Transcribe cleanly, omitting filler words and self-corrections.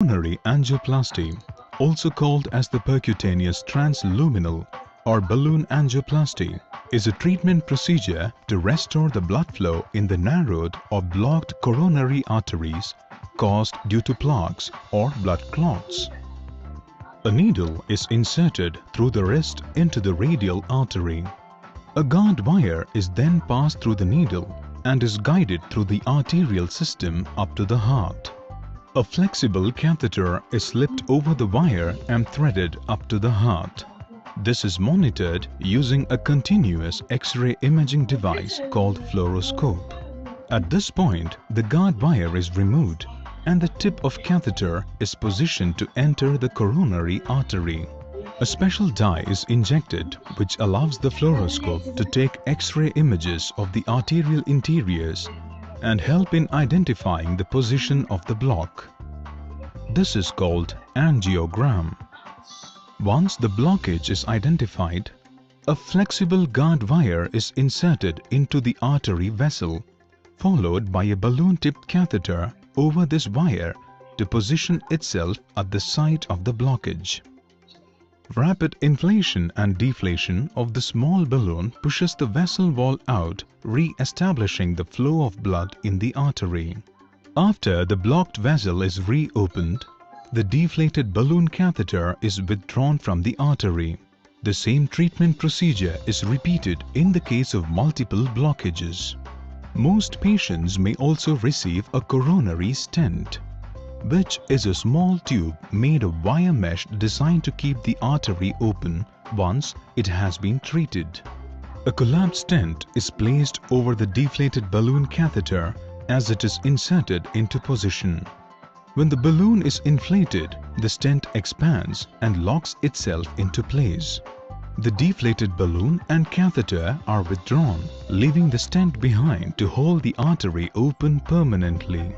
Coronary angioplasty, also called as the percutaneous transluminal or balloon angioplasty, is a treatment procedure to restore the blood flow in the narrowed or blocked coronary arteries caused due to plaques or blood clots. A needle is inserted through the wrist into the radial artery. A guard wire is then passed through the needle and is guided through the arterial system up to the heart. A flexible catheter is slipped over the wire and threaded up to the heart. This is monitored using a continuous X-ray imaging device called fluoroscope. At this point, the guard wire is removed and the tip of catheter is positioned to enter the coronary artery. A special dye is injected which allows the fluoroscope to take X-ray images of the arterial interiors and help in identifying the position of the block. This is called angiogram. Once the blockage is identified, a flexible guard wire is inserted into the artery vessel, followed by a balloon-tipped catheter over this wire to position itself at the site of the blockage. Rapid inflation and deflation of the small balloon pushes the vessel wall out, re-establishing the flow of blood in the artery. After the blocked vessel is reopened, the deflated balloon catheter is withdrawn from the artery. The same treatment procedure is repeated in the case of multiple blockages. Most patients may also receive a coronary stent, which is a small tube made of wire mesh designed to keep the artery open once it has been treated. A collapsed stent is placed over the deflated balloon catheter as it is inserted into position. When the balloon is inflated, the stent expands and locks itself into place. The deflated balloon and catheter are withdrawn, leaving the stent behind to hold the artery open permanently.